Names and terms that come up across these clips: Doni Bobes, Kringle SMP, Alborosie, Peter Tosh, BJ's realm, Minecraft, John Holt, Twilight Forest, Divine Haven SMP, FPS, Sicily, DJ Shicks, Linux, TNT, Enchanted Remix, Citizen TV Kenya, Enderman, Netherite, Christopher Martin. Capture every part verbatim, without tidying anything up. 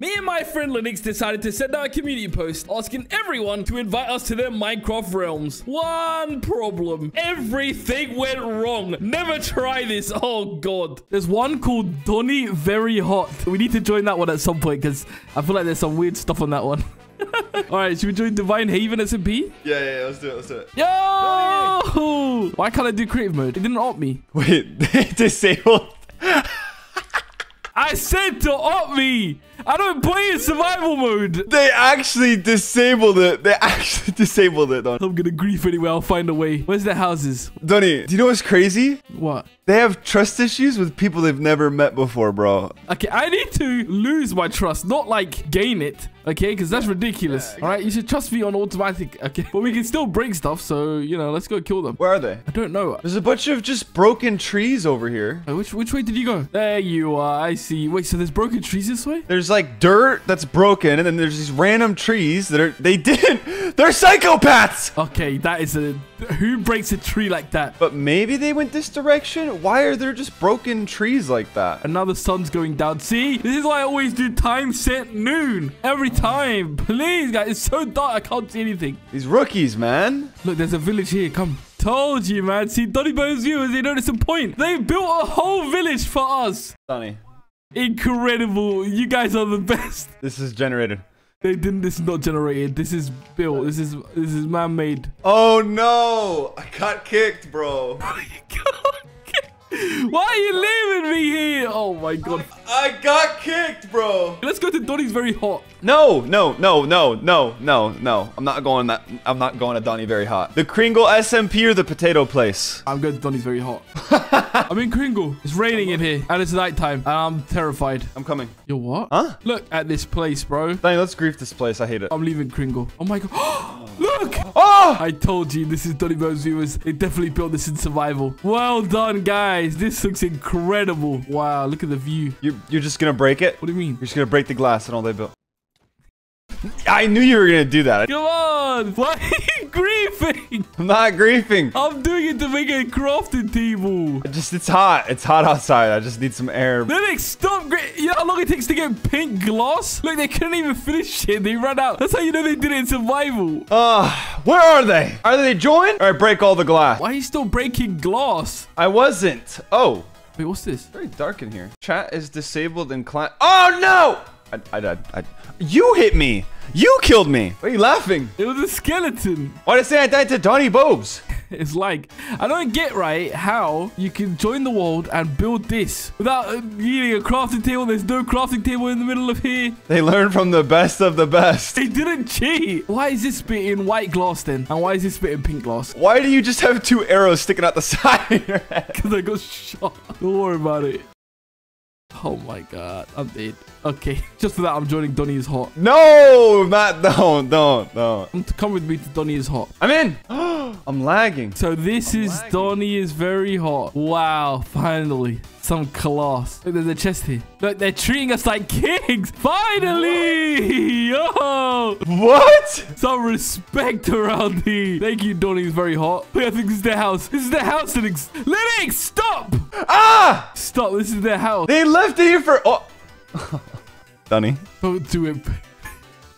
Me and my friend Linux decided to send out a community post asking everyone to invite us to their Minecraft realms. One problem. Everything went wrong. Never try this. Oh, God. There's one called Doni Very Hot. We need to join that one at some point because I feel like there's some weird stuff on that one. All right, should we join Divine Haven S M P? Yeah, yeah, yeah, let's do it, let's do it. Yo! Hey! Why can't I do creative mode? It didn't opt me. Wait, disabled. I said to opt me. I don't play in survival mode. They actually disabled it. They actually disabled it, Don. I'm gonna grief anyway. I'll find a way. Where's their houses? Donnie, do you know what's crazy? What? They have trust issues with people they've never met before, bro. Okay, I need to lose my trust, not like gain it. Okay, because that's ridiculous. Yeah, okay. All right, you should trust me on automatic. Okay, but we can still break stuff, so, you know, let's go kill them. Where are they? I don't know. There's a bunch of just broken trees over here. Wait, which, which way did you go? There you are. I see. Wait, so there's broken trees this way? There's like dirt that's broken, and then there's these random trees that are... They didn't... They're psychopaths! Okay, that is a... Who breaks a tree like that? But maybe they went this direction? Why are there just broken trees like that? And now the sun's going down. See? This is why I always do time set noon. Everything. Time, please, guys. It's so dark, I can't see anything. These rookies, man. Look, there's a village here. Come. Told you, man. See, Doni Bobes viewers, they noticed a point. They built a whole village for us. Donnie. Incredible. You guys are the best. This is generated. They didn't. This is not generated. This is built. This is this is man-made. Oh no! I got kicked, bro. Why are you leaving me here? Oh my god. I, I got kicked, bro. Let's go to Doni's Very Hot. No, no, no, no, no, no, no. I'm not going that I'm not going to Doni Very Hot. The Kringle S M P or the potato place? I'm going to Doni's Very Hot. I'm in Kringle. It's raining in here and it's nighttime. And I'm terrified. I'm coming. Yo, what? Huh? Look at this place, bro. Dang, let's grief this place. I hate it. I'm leaving Kringle. Oh my god. Look! Oh! I told you, this is Doni Bobes viewers. They definitely built this in survival. Well done, guys. This looks incredible. Wow, look at the view. You're, you're just going to break it? What do you mean? You're just going to break the glass and all they built. I knew you were going to do that. Come on! Why are you griefing? I'm not griefing. I'm doing it to make a crafting table. I just, it's hot. It's hot outside. I just need some air. Linux, stop griefing. You know how long it takes to get pink glass? Look, they couldn't even finish it. They ran out. That's how you know they did it in survival. Ah, uh, where are they? Are they joined? All right, break all the glass. Why are you still breaking glass? I wasn't. Oh. Wait, what's this? It's very dark in here. Chat is disabled and client. Oh, no! I died. I, I, you hit me. You killed me. Why are you laughing? It was a skeleton. Why did I say I died to Doni Bobes? It's like, I don't get right how you can join the world and build this without needing a crafting table. There's no crafting table in the middle of here. They learn from the best of the best. They didn't cheat. Why is this bit in white glass then? And why is this bit in pink glass? Why do you just have two arrows sticking out the side of your head? Because I got shot. Don't worry about it. Oh my god, I'm dead. Okay, just for that, I'm joining Doni Is Hot. No, Matt, don't, don't, don't. Come with me to Doni Is Hot. I'm in. I'm lagging. So this I'm is lagging. Doni Is Very Hot. Wow, finally. Some class. Look, there's a chest here. Look, they're treating us like kings. Finally! Yo! What? Some respect around here. Thank you, Doni Is Very Hot. Look, I think this is their house. This is their house, Linux. Linux, stop! Ah! Stop, this is their house. They left it here for... Oh. Doni. Don't do it.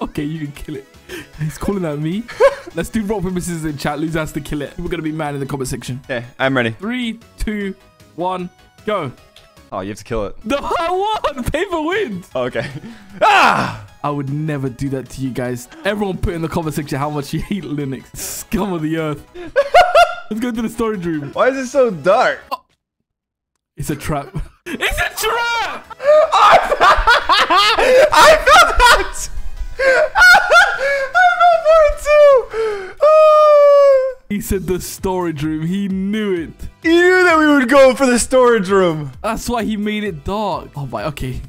Okay, you can kill it. He's calling at me. Let's do rock, paper, scissors in chat. Loser has to kill it. We're going to be mad in the comment section. Okay, I'm ready. Three, two, one... Go. Oh, you have to kill it. No, I won. Paper wins. Oh, okay. Ah! I would never do that to you guys. Everyone put in the comment section how much you hate Linux. Scum of the earth. Let's go to the storage room. Why is it so dark? Oh. It's a trap. It's a trap! I felt that! I felt for it too! Oh. He said the storage room. He knew it. He knew that we would go for the storage room. That's why he made it dark. Oh my, okay.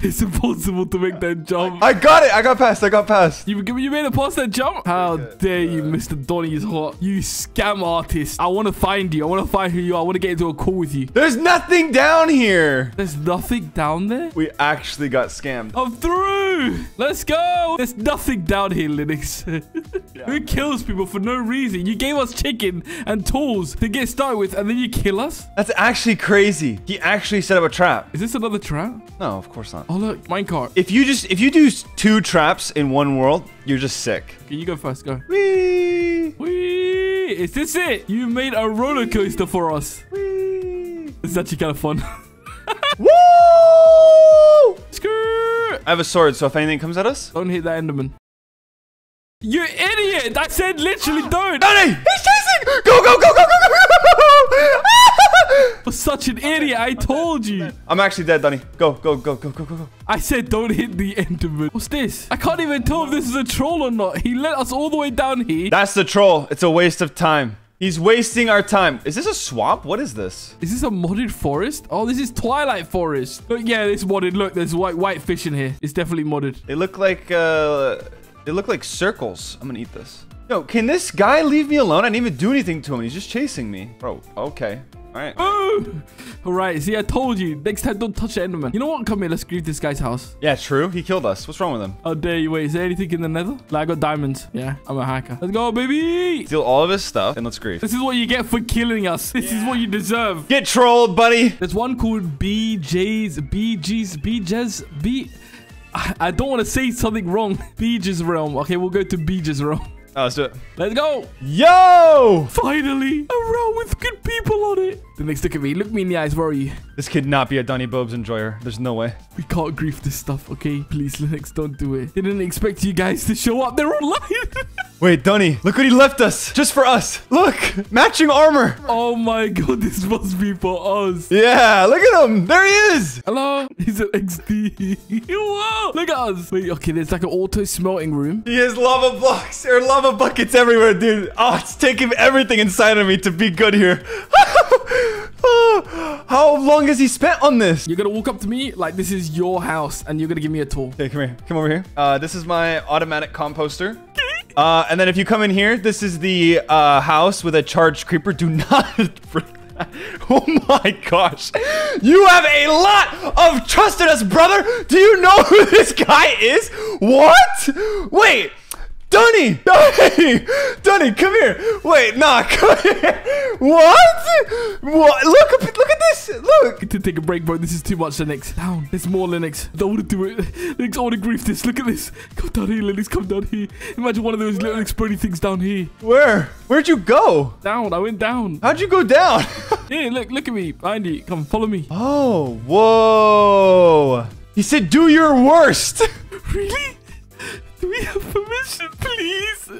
It's impossible to make that jump. I got it. I got past. I got past. You, you made it past that jump? How dare you, Mister Doni Is Hot. You scam artist. I want to find you. I want to find who you are. I want to get into a call with you. There's nothing down here. There's nothing down there? We actually got scammed. I'm through. Let's go. There's nothing down here, Linux. Yeah. Who kills people for no reason? You gave us chicken and tools to get started with, and then you kill us? That's actually crazy. He actually set up a trap. Is this another trap? No, of course not. fun. Oh look, minecart. If you just if you do two traps in one world, you're just sick. Okay, you go first. Go. Wee. Wee. Is this it? You made a roller coaster for us. Wee. This is actually kind of fun. Woo! Skirt. I have a sword, so if anything comes at us, don't hit that Enderman. You idiot! I said literally don't. Doni, he's chasing! Go go go go go go go! For such an idiot, I told you. I'm actually dead, Doni. Go, go, go, go, go, go, go. I said don't hit the Enderman. What's this? I can't even tell if this is a troll or not. He led us all the way down here. That's the troll. It's a waste of time. He's wasting our time. Is this a swamp? What is this? Is this a modded forest? Oh, this is Twilight Forest. Look, yeah, it's modded. Look, there's white white fish in here. It's definitely modded. They look like uh, they look like circles. I'm gonna eat this. Yo, can this guy leave me alone? I didn't even do anything to him. He's just chasing me. Bro, okay. All right. Ooh. All right. See, I told you. Next time, don't touch the Enderman. You know what? Come here. Let's grieve this guy's house. Yeah, true. He killed us. What's wrong with him? Oh, dare you. Wait, is there anything in the nether? Like, I got diamonds. Yeah, I'm a hacker. Let's go, baby. Steal all of his stuff and let's grieve. This is what you get for killing us. This yeah. is what you deserve. Get trolled, buddy. There's one called B J's, BJ's, BJ's, B... I, I don't want to say something wrong. B J's realm. Okay, we'll go to B J's realm. Oh, let's do it. Let's go. Yo! Finally, a row with good people on it. The next look at me. Look me in the eyes. Where are you? This could not be a Doni Bobes enjoyer. There's no way. We can't grief this stuff, okay? Please, Linux, don't do it. They didn't expect you guys to show up. They're online. Wait, Doni, look what he left us. Just for us. Look, matching armor. Oh my god, this must be for us. Yeah, look at him. There he is. Hello. He's an X D. Whoa, look at us. Wait, okay, there's like an auto smelting room. He has lava blocks. There are lava buckets everywhere, dude. Oh, it's taking everything inside of me to be good here. Oh, how long has he spent on this? You're gonna walk up to me like this is your house and you're gonna give me a tour. Okay, come here. Come over here. Uh, this is my automatic composter. Uh, and then if you come in here, this is the uh, house with a charged creeper. Do not break that. Oh my gosh. You have a lot of trust in us, brother. Do you know who this guy is? What? Wait. Doni! Doni! Doni, come here! Wait, nah, come here! What? What? Look, look at this! Look! I need to take a break, bro. This is too much, Linux. Down. There's more, Linux. Don't want to do it. Linux, I want to grief this. Look at this. Come down here, Linux. Come down here. Imagine one of those little exploding things down here. Where? Where'd you go? Down. I went down. How'd you go down? Yeah, look. Look at me. Behind you. Come, follow me. Oh, whoa. He said, do your worst. Really? Do we have permission, please? He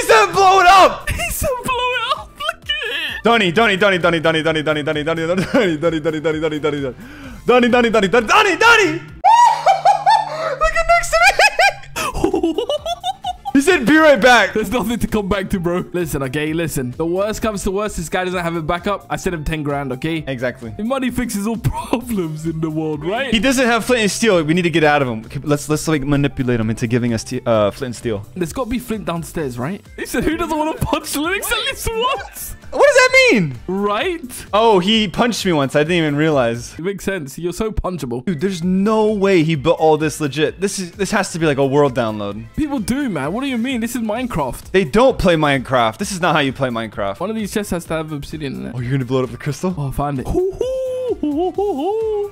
said blow it up! He said blow it up! Look at it! Doni, Doni, Doni, Doni, Doni, Doni, Doni, Doni, Doni, Doni, Doni, Doni, Doni, Doni, Doni, Doni, Doni, Doni, Doni, Doni, Doni, Doni, Doni! Look at next to me! He said be right back. There's nothing to come back to, bro. Listen, okay, listen. The worst comes to worst, this guy doesn't have a backup. I sent him ten grand, okay? Exactly. The money fixes all problems in the world, right? He doesn't have flint and steel. We need to get out of him. Okay, let's let's like manipulate him into giving us uh, flint and steel. There's got to be flint downstairs, right? He said, who doesn't want to punch Linux at least once? What does that mean? Right? Oh, he punched me once. I didn't even realize. It makes sense. You're so punchable. Dude, there's no way he built all this legit. This is this has to be like a world download. People do, man. What do you mean? This is Minecraft. They don't play Minecraft. This is not how you play Minecraft. One of these chests has to have obsidian in it. Oh, you're going to blow up the crystal? Oh, I found it.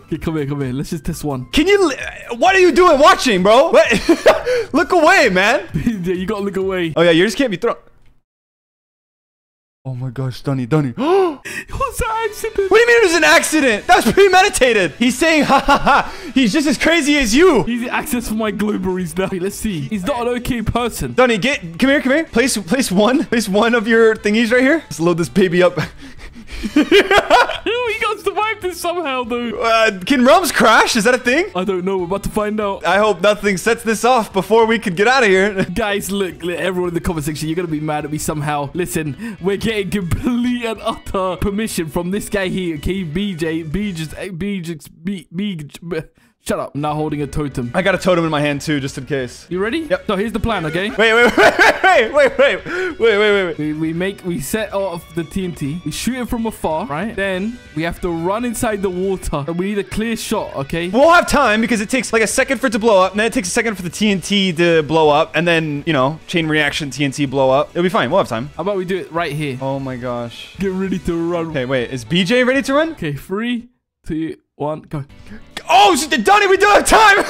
Okay, come here, come here. Let's just test one. Can you... What are you doing watching, bro? Look away, man. Yeah, you got to look away. Oh, yeah. You just can't be thrown... Oh my gosh, Doni, Doni. What's an accident? What do you mean it was an accident? That was premeditated. He's saying, ha ha ha. He's just as crazy as you. He's access for my blueberries now. Wait, let's see. He's not an okay person. Doni, get, come here, come here. Place, place one, place one of your thingies right here. Let's load this baby up. He got survived this somehow, dude. Uh, can realms crash? Is that a thing? I don't know. We're about to find out. I hope nothing sets this off before we can get out of here. Guys, look, look, everyone in the comment section, you're going to be mad at me somehow. Listen, we're getting complete and utter permission from this guy here, okay? B J, B J's, B J's, B J's, B J's. Shut up. I'm now holding a totem. I got a totem in my hand too, just in case. You ready? Yep. So here's the plan, okay? Wait, wait, wait, wait, wait, wait, wait, wait, wait, wait. We, we make, we set off the T N T. We shoot it from afar, right? Then we have to run inside the water. And we need a clear shot, okay? We'll have time because it takes like a second for it to blow up. And then it takes a second for the T N T to blow up. And then, you know, chain reaction T N T blow up. It'll be fine. We'll have time. How about we do it right here? Oh my gosh. Get ready to run. Okay, wait. Is B J ready to run? Okay, three, two, one, go. Oh, shit, Donnie, we do have time!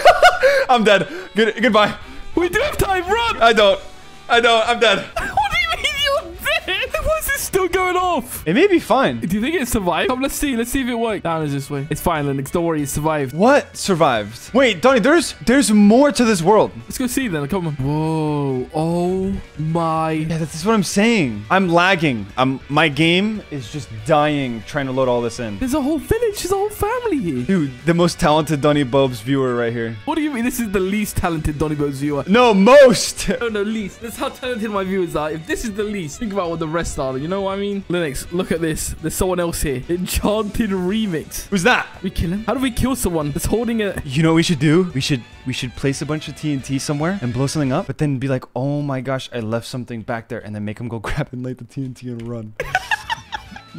I'm dead. Good, goodbye. We do have time, run! I don't. I don't, I'm dead. What do you mean you're dead? Why is this still going off? It may be fine. Do you think it survived? Come, let's see. Let's see if it worked. Down is this way. It's fine, Linux. Don't worry, it survived. What survived? Wait, Donnie, there's there's more to this world. Let's go see then. Come on. Whoa. Oh my. Yeah, that's what I'm saying. I'm lagging. I'm my game is just dying trying to load all this in. There's a whole village. There's a whole family here. Dude, the most talented Doni Bobes viewer right here. What do you mean? This is the least talented Doni Bobes viewer. No, most. Oh no, least. That's how talented my viewers are. If this is the least, think about what the rest are. You know what I mean? Linux, look at this. There's someone else here. Enchanted Remix. Who's that? We kill him? How do we kill someone that's holding a... You know what we should do? We should... We should place a bunch of T N T somewhere and blow something up, but then be like, oh my gosh, I left something back there, and then make him go grab and light the T N T and run.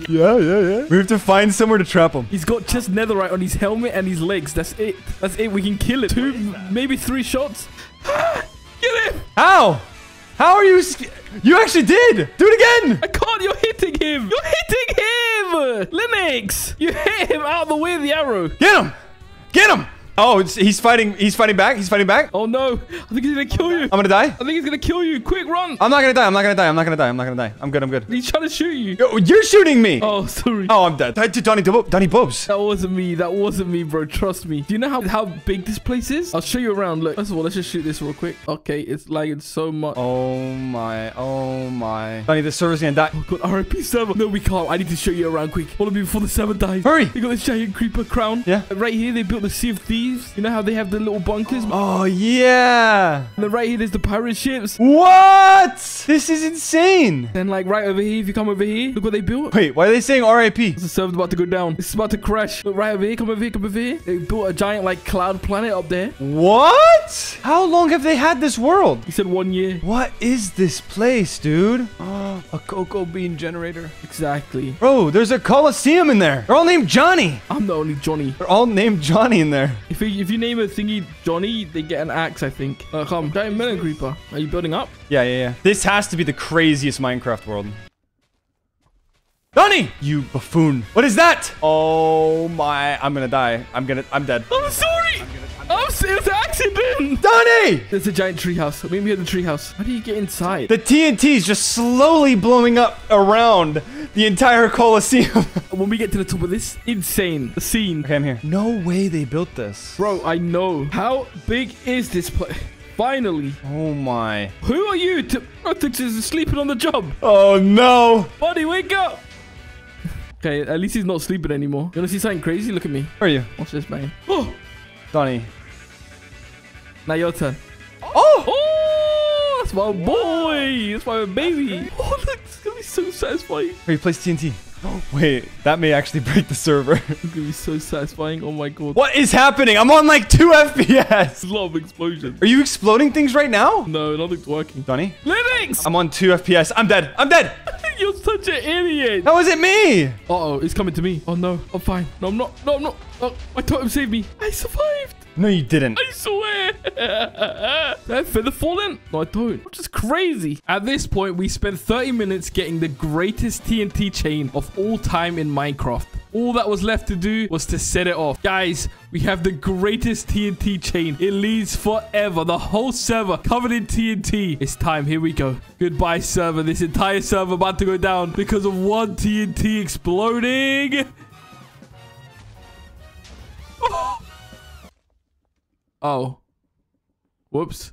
Yeah, yeah, yeah. We have to find somewhere to trap him. He's got just netherite on his helmet and his legs. That's it. That's it. We can kill him. Two, maybe three shots. Get him! How? How are you... You actually did! Do it again! I can't! You're hitting him! You're hitting him! Linux! You hit him out of the way of the arrow! Get him! Get him! Oh, it's, he's fighting. He's fighting back. He's fighting back. Oh, no. I think he's going to kill you. I'm going to die. I think he's going to kill you. Quick, run. I'm not going to die. I'm not going to die. I'm not going to die. I'm not going to die. I'm good. I'm good. He's trying to shoot you. Yo, you're shooting me. Oh, sorry. Oh, I'm dead. Died to Doni, Doni Bobes. That wasn't me. That wasn't me, bro. Trust me. Do you know how, how big this place is? I'll show you around. Look. First of all, let's just shoot this real quick. Okay, it's lagging so much. Oh, my. Oh, my. Doni, the server's going to die. Oh, God. R I P server. No, we can't. I need to show you around quick. Hold on before the server dies. Hurry. They got this giant creeper crown. Yeah. Right here, they built the Sea of Thieves. You know how they have the little bunkers? Oh, yeah. And then right here, there's the pirate ships. What? This is insane. Then, like, right over here, if you come over here, look what they built. Wait, why are they saying R I P? The server's about to go down. It's about to crash. Look, right over here, come over here, come over here. They built a giant, like, cloud planet up there. What? How long have they had this world? He said one year. What is this place, dude? Oh, a cocoa bean generator. Exactly. Bro, there's a coliseum in there. They're all named Johnny. I'm the only Johnny. They're all named Johnny in there. If you, if you name a thingy Johnny, they get an axe, I think. Uh, come, giant melon creeper. Are you building up? Yeah, yeah, yeah. This has to be the craziest Minecraft world. Johnny! You buffoon. What is that? Oh my, I'm gonna die. I'm gonna, I'm dead. I'm sorry! I'm gonna, I'm dead. I'm, it's an accident! Donnie! There's a giant treehouse. I mean, we have the treehouse. How do you get inside? The T N T is just slowly blowing up around the entire Colosseum. When we get to the top of this, insane the scene. Okay, I'm here. No way they built this. Bro, I know. How big is this place? Finally. Oh, my. Who are you to... I think he's sleeping on the job. Oh, no. Buddy, wake up. Okay, at least he's not sleeping anymore. You want to see something crazy? Look at me. Where are you? Watch this, man. Oh. Donnie. Now your turn. Oh. Oh, that's my yeah. boy. That's my baby. Oh, look. It's going to be so satisfying. Where you place T N T? Wait, that may actually break the server. It's gonna be so satisfying. Oh my god. What is happening? I'm on like two F P S. A lot of explosions. Are you exploding things right now? No, nothing's working. Donnie? Linux! I'm on two F P S. I'm dead. I'm dead. You're such an idiot. How is it me? Uh-oh, it's coming to me. Oh no, I'm fine. No, I'm not. No, I'm not. Oh, my totem saved me. I survived. No, you didn't. I swear. That feather fallen? No, I don't. Which is crazy. At this point, we spent thirty minutes getting the greatest T N T chain of all time in Minecraft. All that was left to do was to set it off. Guys, we have the greatest T N T chain. It leads forever. The whole server covered in T N T. It's time. Here we go. Goodbye, server. This entire server about to go down because of one T N T exploding. Oh. Oh. Whoops.